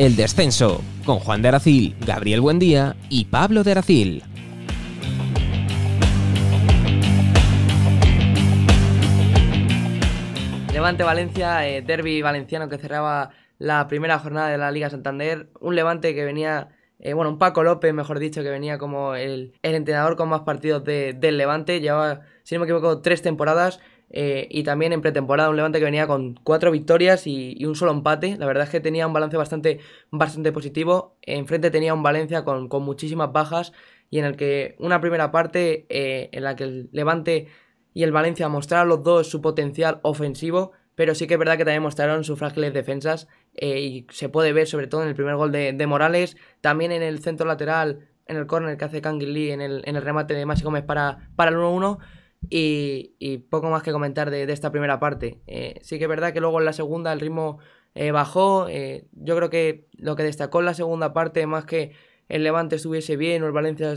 el descenso, con Juan de Aracil, Gabriel Buendía y Pablo de Aracil. Levante-Valencia, derbi valenciano que cerraba la primera jornada de la Liga Santander. Un Levante que venía, un Paco López, mejor dicho, que venía como el entrenador con más partidos del Levante. Llevaba, si no me equivoco, 3 temporadas. Y también en pretemporada un Levante que venía con 4 victorias y un solo empate. La verdad es que tenía un balance bastante positivo. Enfrente tenía un Valencia con muchísimas bajas, y en el que una primera parte en la que el Levante y el Valencia mostraron los dos su potencial ofensivo, pero sí que es verdad que también mostraron sus frágiles defensas, y se puede ver sobre todo en el primer gol de Morales, también en el centro lateral, en el córner que hace Kang Lee, en el remate de Maxi Gómez para el 1-1. Y poco más que comentar de esta primera parte. Sí que es verdad que luego en la segunda el ritmo bajó. Yo creo que lo que destacó en la segunda parte, más que el Levante estuviese bien o el Valencia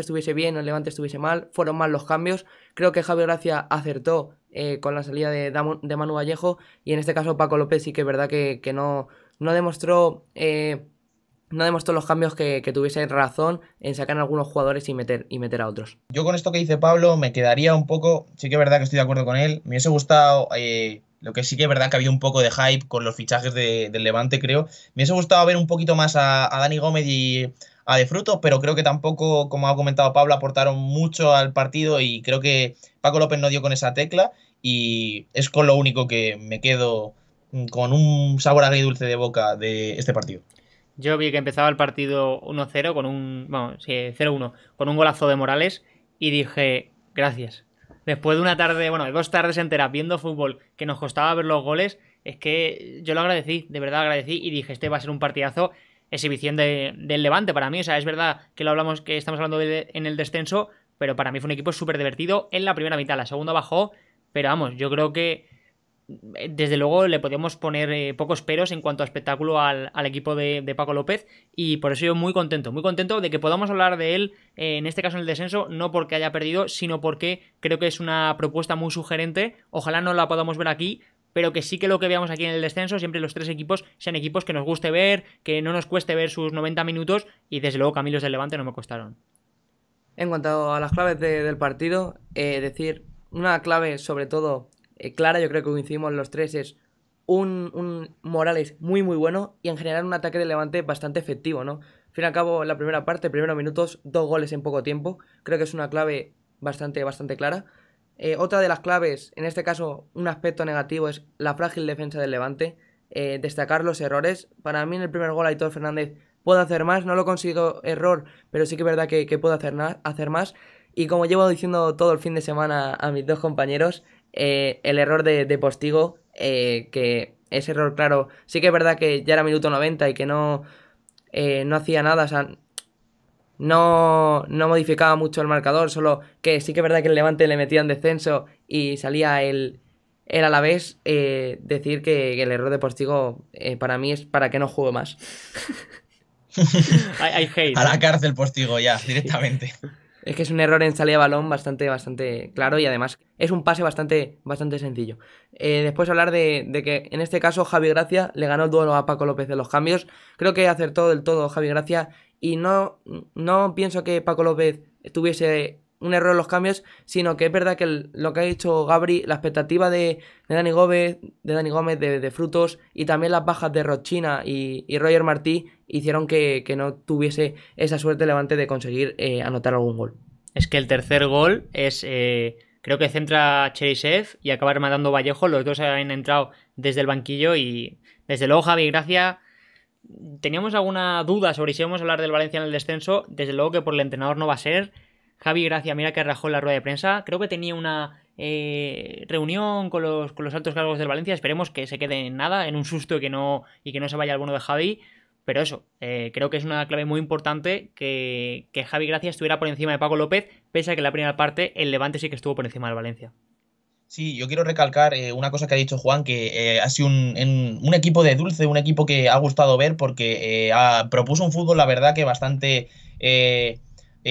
estuviese bien o el Levante estuviese mal, fueron más los cambios. Creo que Javi Gracia acertó con la salida de Manu Vallejo, y en este caso Paco López sí que es verdad que no demostró... No demostró los cambios que tuviese razón en sacar a algunos jugadores y meter a otros. Yo con esto que dice Pablo me quedaría un poco, sí que es verdad que estoy de acuerdo con él, me hubiese gustado, lo que sí que es verdad que había un poco de hype con los fichajes del Levante, creo, me hubiese gustado ver un poquito más a Dani Gómez y a De Frutos, pero creo que tampoco, como ha comentado Pablo, aportaron mucho al partido, y creo que Paco López no dio con esa tecla, y es con lo único que me quedo con un sabor agridulce de boca de este partido. Yo vi que empezaba el partido 1-0 con un... Bueno, sí, 0-1, con un golazo de Morales, y dije, gracias. Después de una tarde, bueno, de 2 tardes enteras viendo fútbol que nos costaba ver los goles, es que yo lo agradecí, de verdad agradecí, y dije, este va a ser un partidazo, exhibición del Levante para mí. O sea, es verdad que estamos hablando en el descenso, pero para mí fue un equipo súper divertido en la primera mitad. La segunda bajó, pero vamos, yo creo que desde luego le podíamos poner pocos peros en cuanto a espectáculo al equipo de Paco López, y por eso yo muy contento de que podamos hablar de él, en este caso en el descenso, no porque haya perdido, sino porque creo que es una propuesta muy sugerente. Ojalá no la podamos ver aquí, pero que sí que lo que veamos aquí en el descenso, siempre los 3 equipos sean equipos que nos guste ver, que no nos cueste ver sus 90 minutos, y desde luego Camilos del Levante no me costaron. En cuanto a las claves del partido, decir una clave sobre todo clara, yo creo que coincidimos los 3, es un Morales muy bueno, y en general un ataque de Levante bastante efectivo, ¿no? Al fin y al cabo, la primera parte, primeros minutos, 2 goles en poco tiempo, creo que es una clave bastante clara. Otra de las claves, en este caso un aspecto negativo, es la frágil defensa del Levante, destacar los errores. Para mí en el primer gol Aitor Fernández puede hacer más, no lo consigo error, pero sí que es verdad que puede hacer más, y como llevo diciendo todo el fin de semana a mis 2 compañeros, el error de Postigo, que es error claro. Sí que es verdad que ya era minuto 90 y que no hacía nada, o sea, no modificaba mucho el marcador, solo que sí que es verdad que el Levante le metía en descenso y salía el Alavés. Decir que el error de Postigo, para mí es para que no juegue más. I hate, ¿no? A la cárcel Postigo ya, directamente. Es que es un error en salida de balón bastante claro, y además es un pase bastante sencillo. Después hablar de que en este caso Javi Gracia le ganó el duelo a Paco López de los cambios. Creo que acertó del todo Javi Gracia, y no pienso que Paco López tuviese un error en los cambios, sino que es verdad que lo que ha dicho Gabri, la expectativa de Dani Gómez, de Frutos, y también las bajas de Rochina y Roger Martí hicieron que no tuviese esa suerte Levante de conseguir anotar algún gol. Es que el tercer gol es, creo que centra Cheryshev y acaba rematando Vallejo. Los dos han entrado desde el banquillo, y desde luego Javi Gracia... Teníamos alguna duda sobre si íbamos a hablar del Valencia en el descenso, desde luego que por el entrenador no va a ser. Javi Gracia, mira que rajó en la rueda de prensa. Creo que tenía una reunión con los altos cargos del Valencia. Esperemos que se quede en nada, en un susto, y que no se vaya alguno de Javi. Pero eso, creo que es una clave muy importante que Javi Gracia estuviera por encima de Paco López, pese a que en la primera parte el Levante sí que estuvo por encima del Valencia. Sí, yo quiero recalcar una cosa que ha dicho Juan, que ha sido un equipo de dulce, un equipo que ha gustado ver, porque propuso un fútbol, la verdad, que bastante...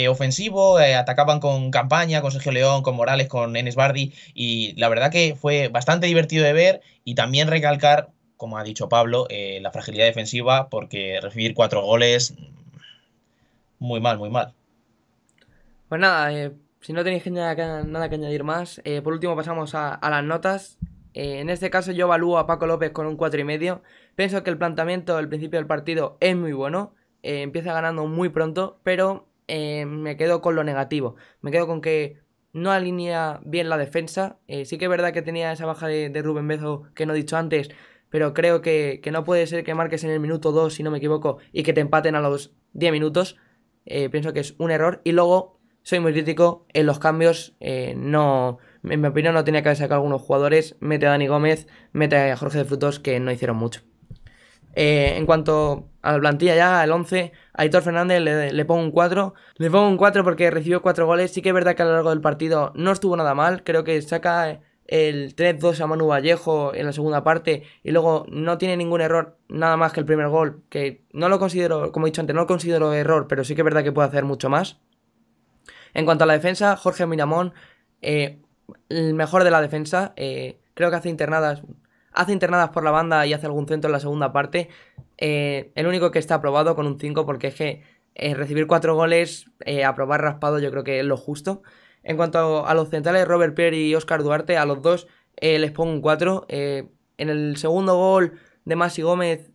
ofensivo, atacaban con Campaña, con Sergio León, con Morales, con Enes Bardhi, y la verdad que fue bastante divertido de ver. Y también recalcar como ha dicho Pablo, la fragilidad defensiva, porque recibir 4 goles, muy mal, muy mal. Pues nada, si no tenéis nada que añadir más, por último pasamos a las notas. En este caso yo evalúo a Paco López con un 4,5. Pienso que el planteamiento del principio del partido es muy bueno. Empieza ganando muy pronto, pero me quedo con lo negativo. Me quedo con que no alinea bien la defensa. Sí que es verdad que tenía esa baja de Rubén Bezo que no he dicho antes, pero creo que no puede ser que marques en el minuto 2, si no me equivoco, y que te empaten a los 10 minutos. Pienso que es un error. Y luego, soy muy crítico en los cambios. En mi opinión, no tenía que haber sacado a algunos jugadores. Mete a Dani Gómez, mete a Jorge de Frutos, que no hicieron mucho. En cuanto a la plantilla ya, el 11, Aitor Fernández le pongo un 4. Le pongo un 4 porque recibió 4 goles. Sí que es verdad que a lo largo del partido no estuvo nada mal. Creo que saca el 3-2 a Manu Vallejo en la segunda parte. Y luego no tiene ningún error, nada más que el primer gol. Que no lo considero, como he dicho antes, no lo considero error, pero sí que es verdad que puede hacer mucho más. En cuanto a la defensa, Jorge Miramón... el mejor de la defensa, creo que hace internadas por la banda y hace algún centro en la segunda parte. El único que está aprobado con un 5, porque es que recibir 4 goles, aprobar raspado, yo creo que es lo justo. En cuanto a los centrales, Róber Pier y Oscar Duarte, a los dos les pongo un 4. En el segundo gol de Maxi Gómez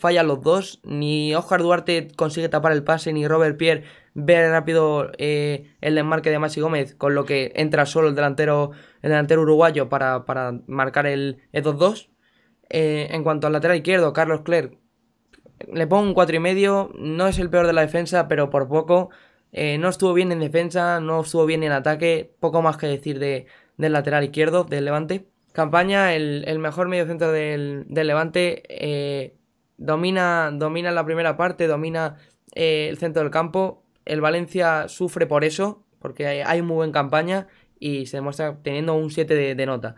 fallan los dos, ni Oscar Duarte consigue tapar el pase, ni Róber Pier ve rápido el desmarque de Maxi Gómez, con lo que entra solo el delantero uruguayo para marcar el 2-2. En cuanto al lateral izquierdo, Carlos Clerc, le pongo un 4,5, no es el peor de la defensa, pero por poco. No estuvo bien en defensa, no estuvo bien en ataque, poco más que decir del lateral izquierdo, del Levante. Campaña, el mejor mediocentro del Levante, domina la primera parte, domina el centro del campo. El Valencia sufre por eso, porque hay muy buena Campaña y se demuestra teniendo un 7 de nota.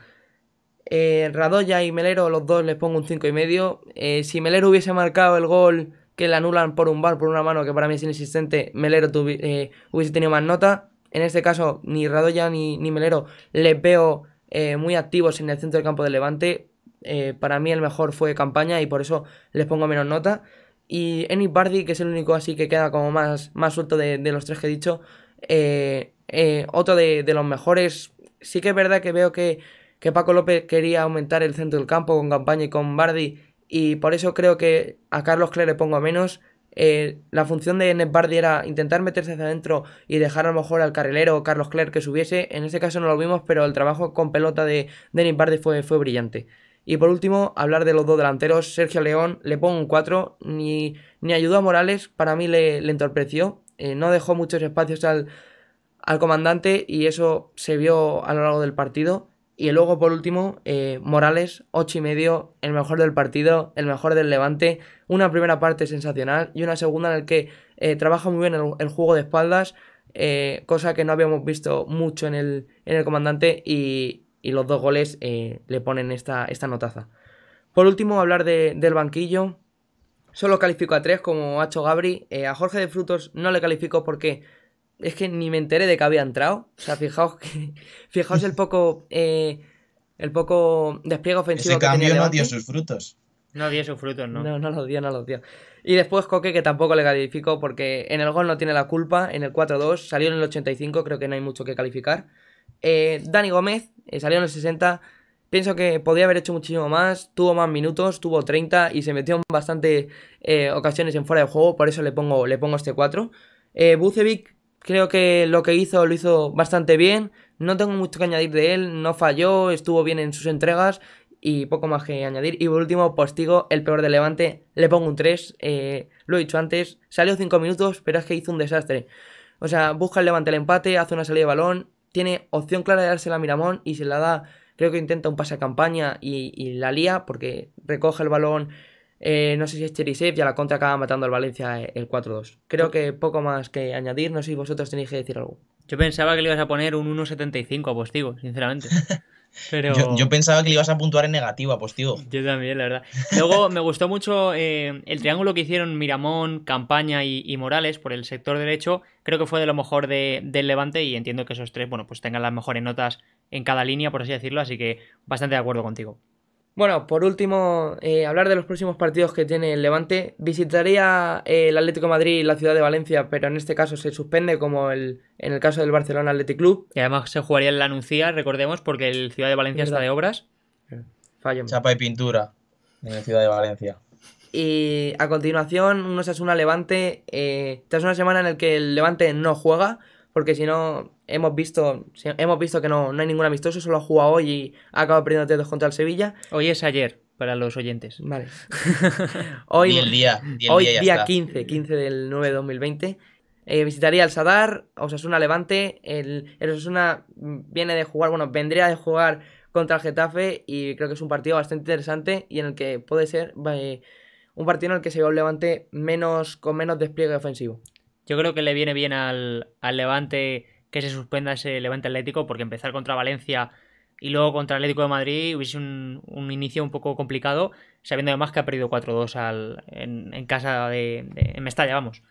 Radoja y Melero, los dos les pongo un 5,5. Si Melero hubiese marcado el gol que le anulan por un VAR, por una mano que para mí es inexistente, Melero hubiese tenido más nota. En este caso, ni Radoja ni Melero les veo muy activos en el centro del campo del Levante. Para mí el mejor fue Campaña y por eso les pongo menos nota. Y Nico Bardhi, que es el único así que queda como más suelto de los tres que he dicho, otro de los mejores. Sí que es verdad que veo que Paco López quería aumentar el centro del campo con Campaña y con Bardhi, y por eso creo que a Carlos Clerc le pongo menos. La función de Nico Bardhi era intentar meterse hacia adentro y dejar a lo mejor al carrilero Carlos Clerc que subiese. En ese caso no lo vimos, pero el trabajo con pelota de Nico Bardhi fue brillante. Y por último, hablar de los dos delanteros. Sergio León, le pongo un 4, ni ayudó a Morales, para mí le entorpeció. No dejó muchos espacios al comandante y eso se vio a lo largo del partido. Y luego, por último, Morales, 8,5, el mejor del partido, el mejor del Levante. Una primera parte sensacional y una segunda en la que trabaja muy bien el juego de espaldas, cosa que no habíamos visto mucho en el comandante y los dos goles le ponen esta notaza. Por último, hablar del banquillo. Solo califico a 3, como ha hecho Gabri. A Jorge de Frutos no le califico porque es que ni me enteré de que había entrado. O sea, fijaos el poco despliegue ofensivo. Ese cambio no dio sus frutos. No dio sus frutos, ¿no? No los dio. Y después Coque, que tampoco le califico porque en el gol no tiene la culpa. En el 4-2, salió en el 85, creo que no hay mucho que calificar. Dani Gómez salió en el 60. Pienso que podía haber hecho muchísimo más. Tuvo más minutos, tuvo 30 y se metió en bastante ocasiones en fuera de juego. Por eso le pongo este 4. Bucevic, creo que lo que hizo lo hizo bastante bien. No tengo mucho que añadir de él. No falló, estuvo bien en sus entregas y poco más que añadir. Y por último, Postigo, el peor de Levante, le pongo un 3. Lo he dicho antes, salió 5 minutos, pero es que hizo un desastre. O sea, busca el Levante el empate, hace una salida de balón, tiene opción clara de dársela a Miramón y se la da. Creo que intenta un pase a Campaña y la lía porque recoge el balón, no sé si es Cheryshev, y a la contra acaba matando al Valencia el 4-2. Creo que poco más que añadir, no sé si vosotros tenéis que decir algo. Yo pensaba que le ibas a poner un 1.75 a Postigo, sinceramente. Pero... yo pensaba que le ibas a puntuar en negativo a Postigo. Yo también, la verdad. Luego me gustó mucho el triángulo que hicieron Miramón, Campaña y Morales por el sector derecho. Creo que fue de lo mejor del Levante y entiendo que esos tres, bueno, pues tengan las mejores notas en cada línea, por así decirlo. Así que bastante de acuerdo contigo. Bueno, por último, hablar de los próximos partidos que tiene el Levante. Visitaría el Atlético de Madrid y la Ciudad de Valencia, pero en este caso se suspende, como en el caso del Barcelona Athletic Club. Y además se jugaría en la Nucía, recordemos, porque el Ciudad de Valencia está de obras. Fallamos. Chapa y pintura en la Ciudad de Valencia. Y a continuación, un Osasuna-Levante. Esta es una semana en la que el Levante no juega, porque si no, hemos visto que no hay ningún amistoso, solo ha jugado hoy y ha acabado perdiendo 3-2 contra el Sevilla. Hoy es ayer, para los oyentes. Vale. Hoy, día 15 del 9 de 2020. Visitaría el Sadar, Osasuna-Levante. El Osasuna vendría de jugar contra el Getafe, y creo que es un partido bastante interesante y en el que puede ser un partido en el que se ve un Levante con menos despliegue ofensivo. Yo creo que le viene bien al Levante que se suspenda ese Levante Atlético, porque empezar contra Valencia y luego contra Atlético de Madrid hubiese un inicio un poco complicado, sabiendo además que ha perdido 4-2 en casa en Mestalla, vamos.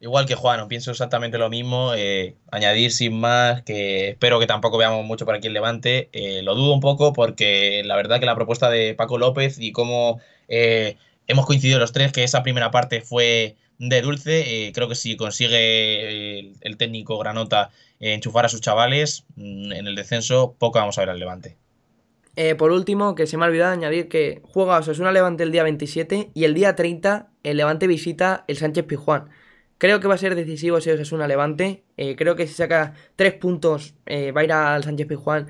Igual que Juan, pienso exactamente lo mismo. Añadir sin más que espero que tampoco veamos mucho por aquí el Levante. Lo dudo un poco porque la verdad que la propuesta de Paco López y cómo hemos coincidido los tres que esa primera parte fue de dulce. Creo que si consigue el técnico Granota enchufar a sus chavales en el descenso, poco vamos a ver al Levante. Por último, que se me ha olvidado añadir que juega Osasuna-Levante el día 27 y el día 30 el Levante visita el Sánchez Pijuán. Creo que va a ser decisivo si Osasuna-Levante. Creo que si saca 3 puntos va a ir al Sánchez Pijuán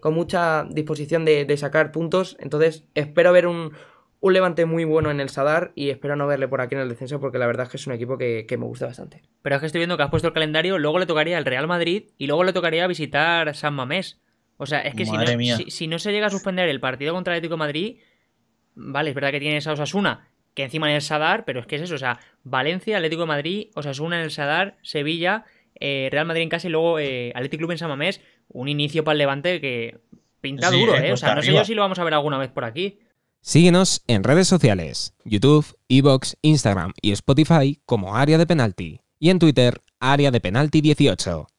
con mucha disposición de sacar puntos. Entonces espero ver un Levante muy bueno en el Sadar y espero no verle por aquí en el descenso, porque la verdad es que es un equipo que me gusta bastante. Pero es que estoy viendo que has puesto el calendario, luego le tocaría al Real Madrid y luego le tocaría visitar San Mamés. O sea, es que si no se llega a suspender el partido contra el Atlético de Madrid, vale, es verdad que tienes a Osasuna, que encima en el Sadar, pero es que es eso, o sea, Valencia, Atlético de Madrid, Osasuna en el Sadar, Sevilla, Real Madrid en casa y luego Athletic Club en San Mamés. Un inicio para el Levante que pinta duro, ¿eh? O sea, no sé yo si lo vamos a ver alguna vez por aquí. Síguenos en redes sociales, YouTube, iVoox, Instagram y Spotify como Área de Penalti, y en Twitter, Área de Penalti 18.